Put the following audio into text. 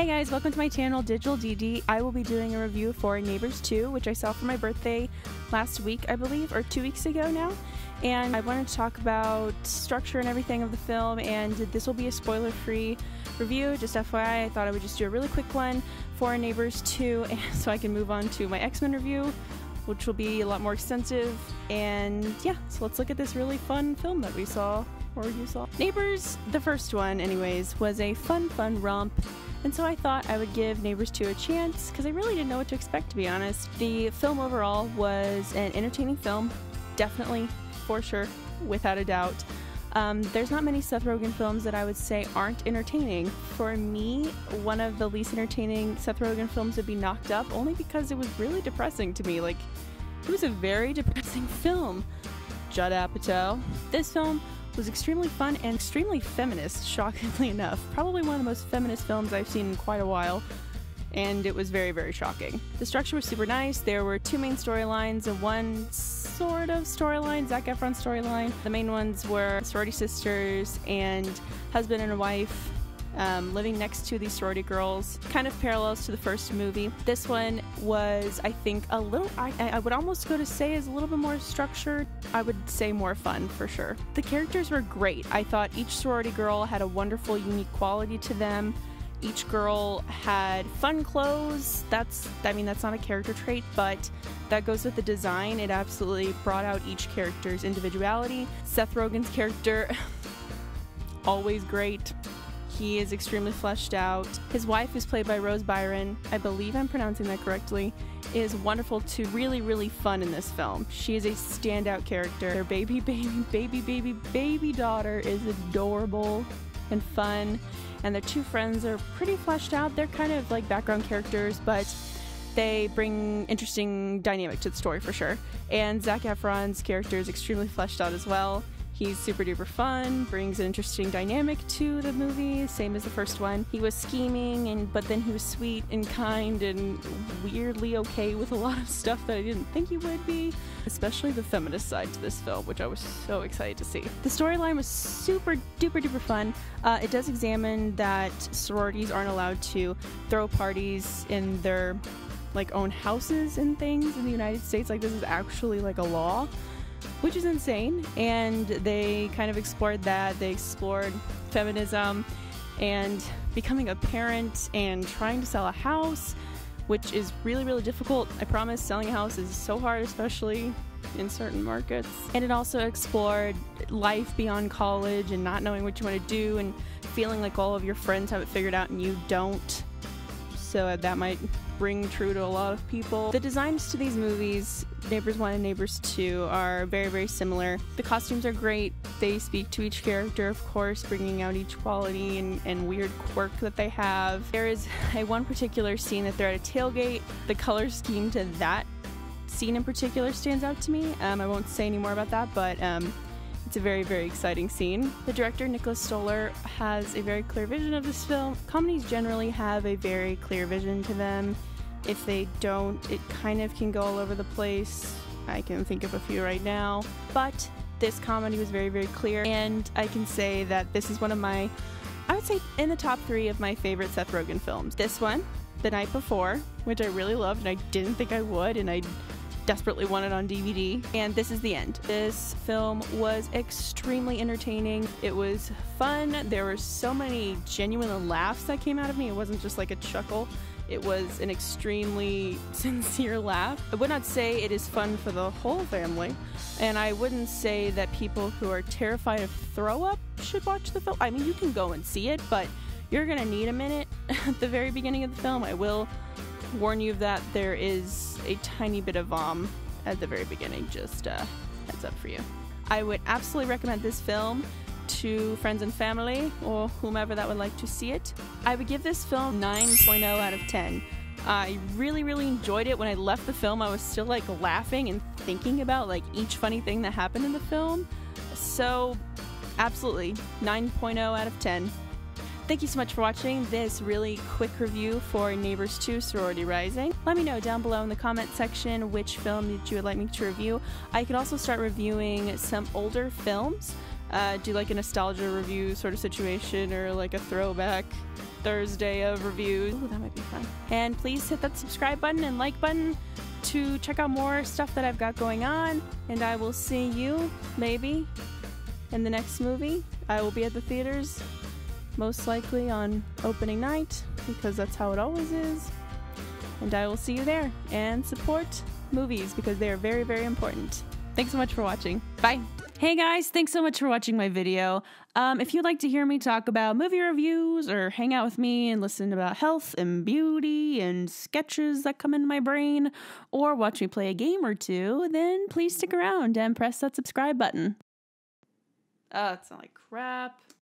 Hey guys, welcome to my channel, Digital DD. I will be doing a review for Neighbors 2, which I saw for my birthday last week, I believe, or 2 weeks ago now. And I wanted to talk about structure and everything of the film, and this will be a spoiler-free review. Just FYI, I thought I would just do a really quick one for Neighbors 2, and so I can move on to my X-Men review, which will be a lot more extensive. And yeah, so let's look at this really fun film that we saw, or you saw. Neighbors, the first one anyways, was a fun romp. And so I thought I would give Neighbors 2 a chance because I really didn't know what to expect, to be honest. The film overall was an entertaining film, definitely, for sure, without a doubt. There's not many Seth Rogen films that I would say aren't entertaining. For me, one of the least entertaining Seth Rogen films would be Knocked Up, only because it was really depressing to me. Like, it was a very depressing film. Judd Apatow. This film was extremely fun and extremely feminist, shockingly enough. Probably one of the most feminist films I've seen in quite a while, and it was very shocking. The structure was super nice. There were two main storylines and one sort of storyline, Zac Efron's storyline. The main ones were sorority sisters and husband and wife living next to these sorority girls. Kind of parallels to the first movie. This one was, I think, a little, I would almost go to say is a little bit more structured. I would say more fun, for sure. The characters were great. I thought each sorority girl had a wonderful, unique quality to them. Each girl had fun clothes. I mean, that's not a character trait, but that goes with the design. It absolutely brought out each character's individuality. Seth Rogen's character, always great. He is extremely fleshed out. His wife, who's played by Rose Byrne, I believe I'm pronouncing that correctly, is wonderful too, really fun in this film. She is a standout character. Their baby daughter is adorable and fun. And their two friends are pretty fleshed out. They're kind of like background characters, but they bring interesting dynamic to the story for sure. And Zac Efron's character is extremely fleshed out as well. He's super duper fun, brings an interesting dynamic to the movie, same as the first one. He was scheming, but then he was sweet and kind and weirdly okay with a lot of stuff that I didn't think he would be. Especially the feminist side to this film, which I was so excited to see. The storyline was super duper fun. It does examine that sororities aren't allowed to throw parties in their own houses and things in the United States. Like, this is actually like a law, which is insane, and they kind of explored that. They explored feminism and becoming a parent and trying to sell a house, which is really difficult. I promise, selling a house is so hard, especially in certain markets. And it also explored life beyond college and not knowing what you want to do and feeling like all of your friends have it figured out and you don't. So that might ring true to a lot of people. The designs to these movies, Neighbors 1 and Neighbors 2, are very similar. The costumes are great. They speak to each character, of course, bringing out each quality and weird quirk that they have. There is one particular scene that they're at a tailgate. The color scheme to that scene in particular stands out to me. I won't say any more about that, but it's a very exciting scene. The director, Nicholas Stoller, has a very clear vision of this film. Comedies generally have a very clear vision to them. If they don't, it kind of can go all over the place. I can think of a few right now. But this comedy was very clear, and I can say that this is one of my, I would say in the top 3 of my favorite Seth Rogen films. This one, The Night Before, which I really loved and I didn't think I would, and I desperately wanted on DVD, and This Is the End. This film was extremely entertaining. It was fun. There were so many genuine laughs that came out of me. It wasn't just like a chuckle. It was an extremely sincere laugh. I would not say it is fun for the whole family, and I wouldn't say that people who are terrified of throw up should watch the film. I mean, you can go and see it, but you're gonna need a minute at the very beginning of the film. I will warn you that there is a tiny bit of vom at the very beginning, just heads up for you. I would absolutely recommend this film to friends and family or whomever that would like to see it. I would give this film 9.0 out of 10. I really enjoyed it. When I left the film, I was still like laughing and thinking about like each funny thing that happened in the film. So absolutely 9.0 out of 10. Thank you so much for watching this really quick review for Neighbors 2 Sorority Rising. Let me know down below in the comment section which film that you would like me to review. I could also start reviewing some older films do like a nostalgia review sort of situation or like a throwback Thursday of reviews. Ooh, that might be fun. And please hit that subscribe button and like button to check out more stuff that I've got going on. And I will see you maybe in the next movie. I will be at the theaters, most likely on opening night, because that's how it always is. And I will see you there. And support movies, because they are very, very important. Thanks so much for watching. Bye. Hey guys, thanks so much for watching my video. If you'd like to hear me talk about movie reviews or hang out with me and listen about health and beauty and sketches that come in my brain, or watch me play a game or two, then please stick around and press that subscribe button. Oh, it sounds like crap.